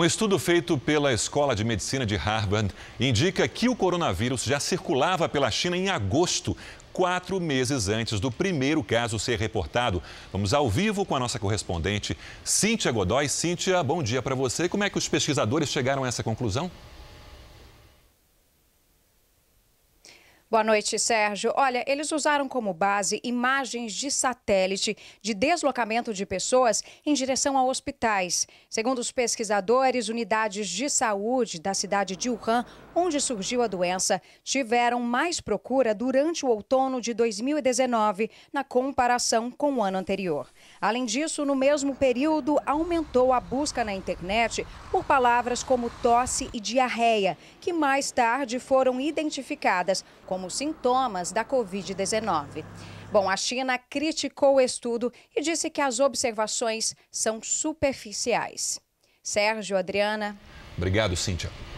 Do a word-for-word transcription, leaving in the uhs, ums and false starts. Um estudo feito pela Escola de Medicina de Harvard indica que o coronavírus já circulava pela China em agosto, quatro meses antes do primeiro caso ser reportado. Vamos ao vivo com a nossa correspondente, Cíntia Godoy. Cíntia, bom dia para você. Como é que os pesquisadores chegaram a essa conclusão? Boa noite, Sérgio. Olha, eles usaram como base imagens de satélite de deslocamento de pessoas em direção a hospitais. Segundo os pesquisadores, unidades de saúde da cidade de Wuhan, onde surgiu a doença, tiveram mais procura durante o outono de dois mil e dezenove, na comparação com o ano anterior. Além disso, no mesmo período, aumentou a busca na internet por palavras como tosse e diarreia, que mais tarde foram identificadas como como sintomas da Covid dezenove. Bom, a China criticou o estudo e disse que as observações são superficiais. Sérgio, Adriana. Obrigado, Cíntia.